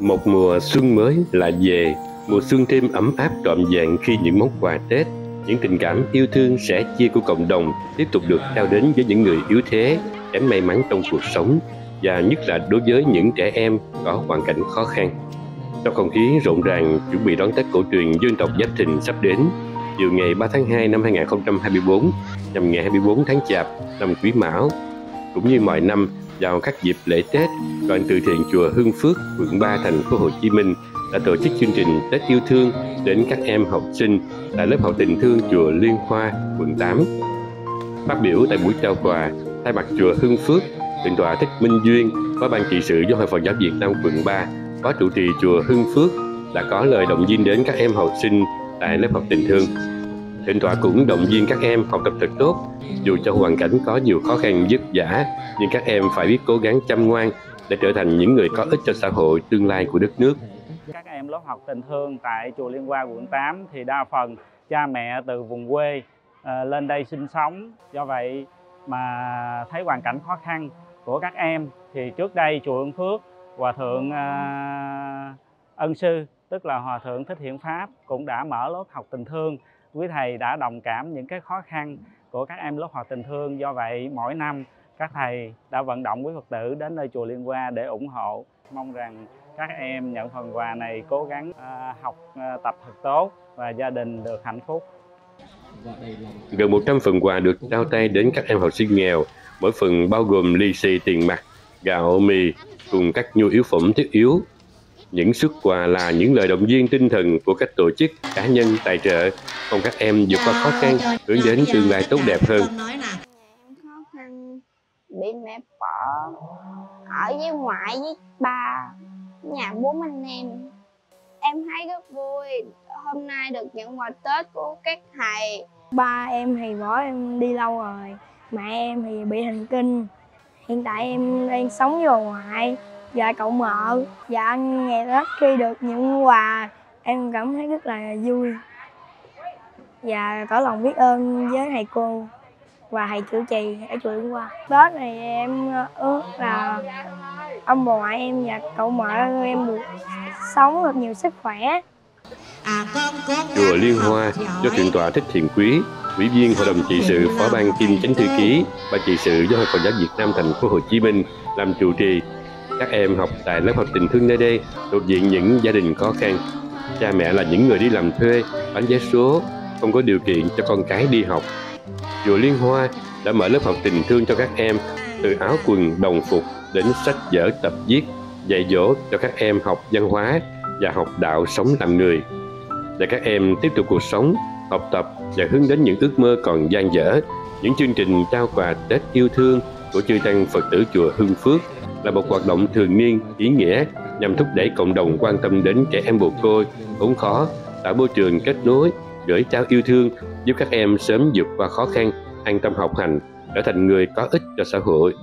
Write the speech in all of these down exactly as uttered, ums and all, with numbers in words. Một mùa xuân mới lại về, mùa xuân thêm ấm áp trọn vẹn khi những món quà Tết, những tình cảm yêu thương sẻ chia của cộng đồng tiếp tục được trao đến với những người yếu thế, kém may mắn trong cuộc sống, và nhất là đối với những trẻ em có hoàn cảnh khó khăn. Trong không khí rộn ràng chuẩn bị đón Tết cổ truyền dân tộc Giáp Thìn sắp đến, chiều ngày ba tháng hai năm hai nghìn không trăm hai mươi tư, nhằm ngày hai mươi tư tháng Chạp năm Quý Mão, cũng như mọi năm vào các dịp lễ Tết, Đoàn Từ Thiện Chùa Hưng Phước, quận ba, thành phố Hồ Chí Minh đã tổ chức chương trình Tết yêu thương đến các em học sinh tại lớp học tình thương chùa Liên Hoa, quận tám. Phát biểu tại buổi trao quà, thay mặt chùa Hưng Phước, Thượng tọa Thích Minh Duyên, Phó ban trị sự Giáo hội Phật giáo Việt Nam quận ba, Phó trụ trì chùa Hưng Phước đã có lời động viên đến các em học sinh tại lớp học tình thương. Thượng tọa cũng động viên các em học tập thật tốt, dù cho hoàn cảnh có nhiều khó khăn vất vả, nhưng các em phải biết cố gắng chăm ngoan để trở thành những người có ích cho xã hội, tương lai của đất nước. Các em lớp học tình thương tại chùa Liên Hoa quận tám thì đa phần cha mẹ từ vùng quê uh, lên đây sinh sống, do vậy mà thấy hoàn cảnh khó khăn của các em thì trước đây chùa Hưng Phước, Hòa thượng uh, Ân Sư, tức là Hòa thượng Thích Hiện Pháp, cũng đã mở lớp học tình thương. Quý thầy đã đồng cảm những cái khó khăn của các em lớp học tình thương, do vậy mỗi năm các thầy đã vận động quý Phật tử đến nơi chùa Liên Hoa để ủng hộ. Mong rằng các em nhận phần quà này cố gắng học tập thật tốt và gia đình được hạnh phúc. Gần một trăm phần quà được trao tay đến các em học sinh nghèo, mỗi phần bao gồm lì xì tiền mặt, gạo mì cùng các nhu yếu phẩm thiết yếu. Những suất quà là những lời động viên tinh thần của các tổ chức, cá nhân tài trợ, cùng các em vượt qua khó khăn, hướng đến tương lai tốt đẹp hơn. Khó khăn bị mẹ vợ, ở với ngoại với ba, nhà bốn anh em. Em thấy rất vui, hôm nay được nhận quà Tết của các thầy. Ba em thì bỏ em đi lâu rồi, mẹ em thì bị thần kinh. Hiện tại em đang sống với ngoại. Dạ cậu mợ, dạ ngày Tết khi được những quà em cảm thấy rất là vui. Dạ tỏ lòng biết ơn với thầy cô và thầy chủ trì ở chùa Liên Hoa. Tết này em ước là ông bà ngoại em và cậu mợ em được sống được nhiều sức khỏe. Chùa Liên Hoa do Thượng tọa Thích Thiện Quý, Ủy viên Hội đồng trị sự, Phó ban Kim Chánh thư ký, Ban trị sự Giáo hội Phật giáo Việt Nam thành phố Hồ Chí Minh làm trụ trì. Các em học tại lớp học tình thương nơi đây thuộc diện những gia đình khó khăn. Cha mẹ là những người đi làm thuê, bán vé số, không có điều kiện cho con cái đi học. Chùa Liên Hoa đã mở lớp học tình thương cho các em, từ áo quần, đồng phục đến sách vở tập viết, dạy dỗ cho các em học văn hóa và học đạo sống làm người. Để các em tiếp tục cuộc sống, học tập và hướng đến những ước mơ còn dang dở, những chương trình trao quà Tết yêu thương của chư tăng Phật tử chùa Hưng Phước là một hoạt động thường niên ý nghĩa nhằm thúc đẩy cộng đồng quan tâm đến trẻ em mồ côi, khốn khó, tạo môi trường kết nối, gửi trao yêu thương, giúp các em sớm vượt qua khó khăn, an tâm học hành, trở thành người có ích cho xã hội.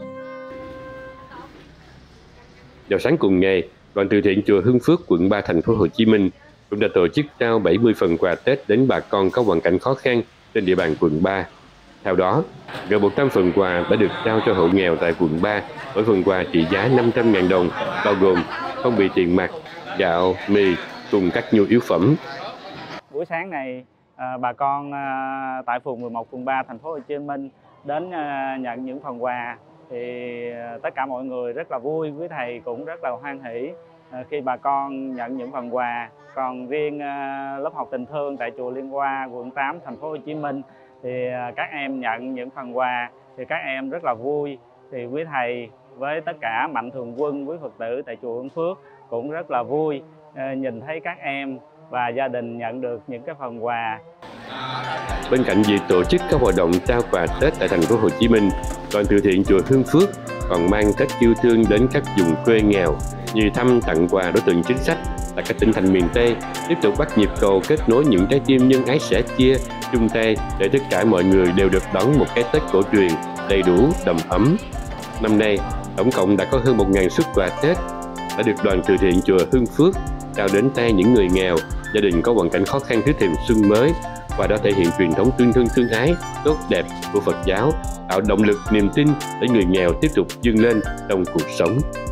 Vào sáng cùng ngày, Đoàn Từ Thiện chùa Hưng Phước, quận ba, thành phố Hồ Chí Minh cũng đã tổ chức trao bảy mươi phần quà Tết đến bà con có hoàn cảnh khó khăn trên địa bàn quận ba. Theo đó, gần một trăm phần quà đã được trao cho hộ nghèo tại quận ba, mỗi phần quà trị giá năm trăm nghìn đồng, bao gồm phong bì tiền mặt, gạo, mì cùng các nhu yếu phẩm. Buổi sáng này, bà con tại phường mười một, quận ba, thành phố Hồ Chí Minh đến nhận những phần quà thì tất cả mọi người rất là vui, quý thầy cũng rất là hoan hỷ khi bà con nhận những phần quà. Còn riêng lớp học tình thương tại chùa Liên Hoa, quận tám, thành phố Hồ Chí Minh thì các em nhận những phần quà thì các em rất là vui, thì quý thầy với tất cả mạnh thường quân, quý Phật tử tại chùa Hưng Phước cũng rất là vui nhìn thấy các em và gia đình nhận được những cái phần quà. Bên cạnh việc tổ chức các hoạt động trao quà Tết tại thành phố Hồ Chí Minh, Đoàn Từ Thiện chùa Hưng Phước còn mang Tết yêu thương đến các vùng quê nghèo, như thăm tặng quà đối tượng chính sách tại các tỉnh thành miền Tây, tiếp tục bắt nhịp cầu kết nối những trái tim nhân ái sẻ chia, chung tay để tất cả mọi người đều được đón một cái Tết cổ truyền đầy đủ, đầm ấm. Năm nay, tổng cộng đã có hơn một nghìn suất quà Tết đã được Đoàn Từ Thiện chùa Hưng Phước trao đến tay những người nghèo, gia đình có hoàn cảnh khó khăn trước thềm xuân mới, và đã thể hiện truyền thống tương thân tương ái tốt đẹp của Phật giáo, tạo động lực niềm tin để người nghèo tiếp tục vươn lên trong cuộc sống.